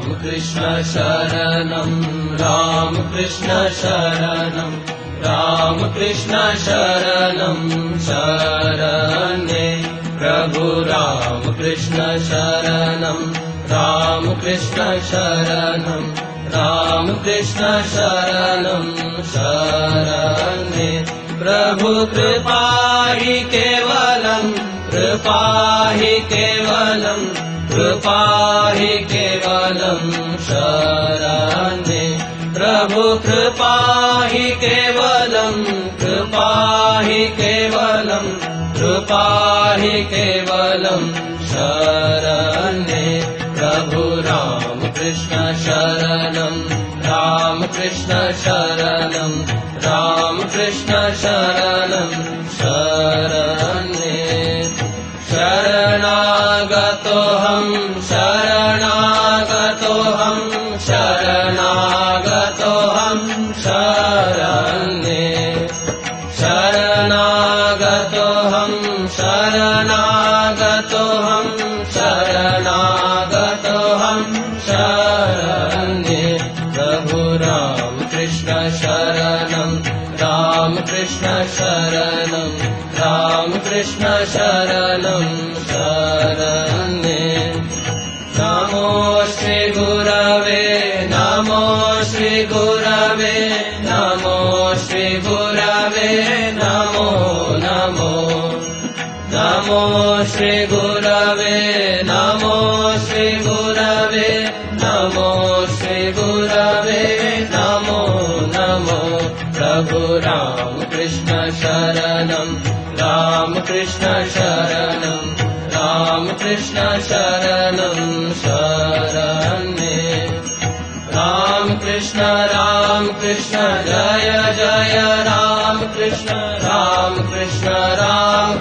राम कृष्ण शरणम राम कृष्ण शरणम राम कृष्ण शरणम शरणे प्रभु राम कृष्ण शरणम राम कृष्ण शरणम राम कृष्ण शरणम शरणे प्रभु कृपा हि केवलम कृपा हि केवलम कृपा हि केवलम शरणे प्रभु कृपा हि केवलम कृपाहि केवलम शरणे प्रभु राम कृष्ण शरणम शरणे शरणागतो हम शरणे शरणागतो हम शरणे प्रभु राम कृष्ण शरणम शरणे नमो श्री गुरवे नमो नमो नमो श्री गुरवे नमो नमो प्रभु राम कृष्ण शरणम शरणे राम कृष्ण जय जय राम कृष्ण जय जय राम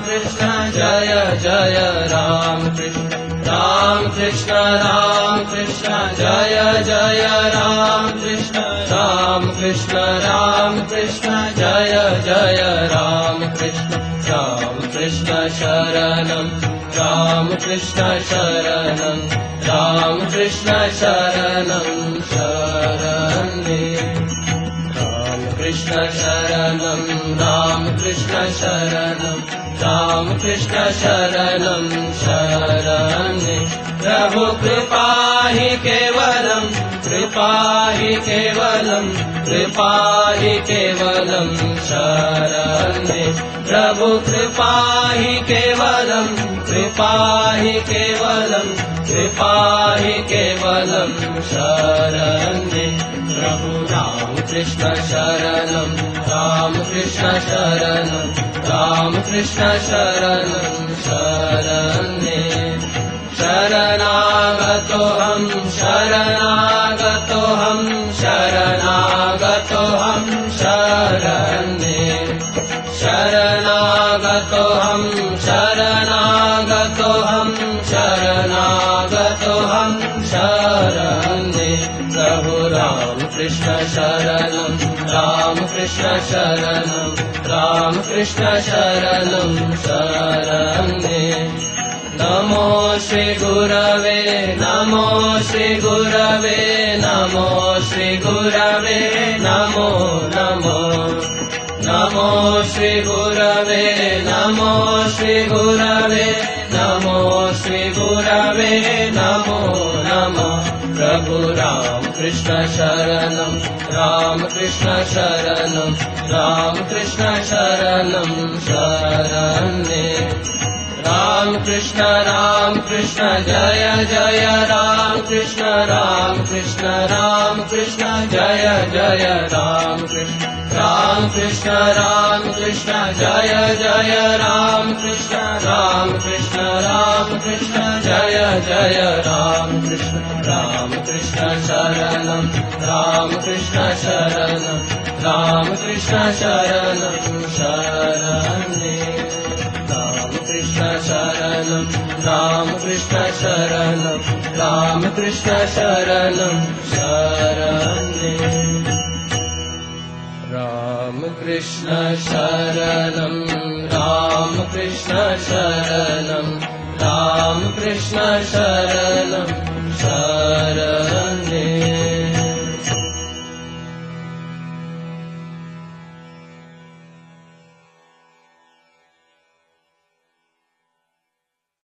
कृष्ण जय जय राम कृष्ण जय जय राम कृष्ण शरणम राम कृष्ण शरणम शरणे राम कृष्ण शरणम शरणे प्रभु कृपा हि केवलम शरणे प्रभु कृपा हि केवलम शरणे प्रभु राम कृष्ण शरणम शरणे शरणागतो हम शरणे शरणागतो हम शरणे प्रभु राम कृष्ण शरणम शरणे नमो श्री गुरवे नमो नमो प्रभु राम कृष्ण शरणम शरणे राम कृष्ण जय जय राम कृष्ण जय जय राम कृष्ण शरणम शरणे राम कृष्ण शरणम शरणे राम कृष्ण शरणम